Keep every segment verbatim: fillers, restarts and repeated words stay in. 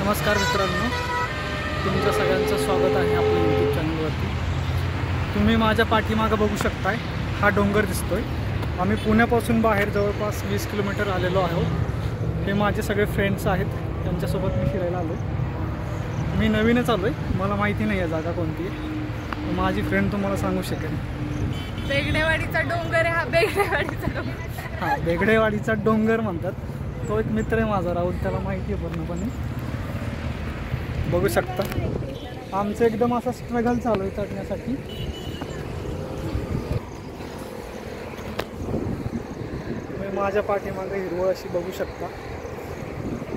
नमस्कार मित्रांनो, तुमचं सगळ्यांचं स्वागत आहे आपल्या यूट्यूब चॅनलवरती। तुम्ही माझ्या पाठीमागे बघू शकताय, हा डोंगर दिसतोय। आम्ही पुण्यापासून बाहेर जवळपास वीस किलोमीटर आलेलो आहोत। हे माझे सगळे फ्रेंड्स आहेत, त्यांच्यासोबत मी फिरायला आलो। मी नवीनच आलोय, मला माहिती नाही आहे जागा कोणती आहे। माझी फ्रेंड तुम्हाला सांगू शकेल। बेगडेवाडीचा डोंगर आहे हा। बेगडेवाडीचा डोंगर हा बेगडेवाडीचा डोंगर म्हणतात। तो एक मित्र आहे माझा राहुल, त्याला माहिती आहे पूर्णपणे। बघू शकता आमचं एकदम असा स्ट्रगल चालू आहे चढण्यासाठी। तुम्ही माझ्या पाठीमागे हिरवळ अशी बघू शकता,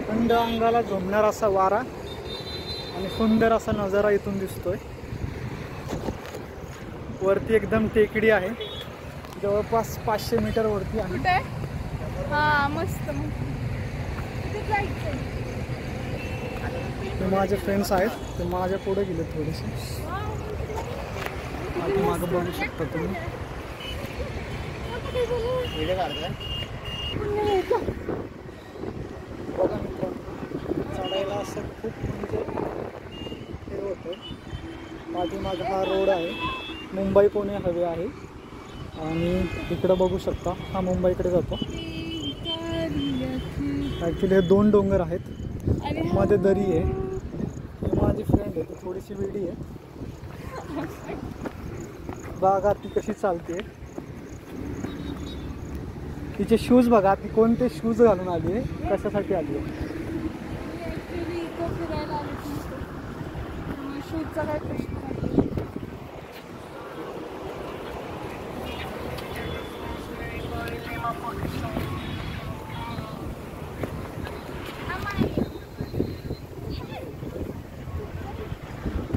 थंड अंगाला झोंबणार असा वारा आणि सुंदर असा नजारा इथून दिसतोय। वरती एकदम टेकडी आहे, जवळपास पाचशे मीटर वरती आहे। हां मस्त मस्त। माझे फ्रेंड्स आहेत, ते माझ्या पुढे गेले थोडेसे। आता मागे बघू शकता तुम्ही। व्हिडिओ काढताय बघा मित्रांनो, चढायला असं खूप म्हणजे हे होतं। पाठीमागे हा रोड आहे, मुंबई पुणे हायवे आहे। आणि इकडे बघू शकता हा मुंबईकडे जातो। ॲक्च्युली हे दोन डोंगर आहेत, मध्ये दरी आहे। माझी फ्रेंड आहे, थोडीशी वेडी आहे। बघा ती कशी चालते, तिचे शूज बघा, ती कोणते शूज घालून आली आहे, कशासाठी आली आहे।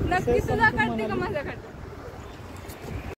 नक्की तुझा करते का, माझा करते।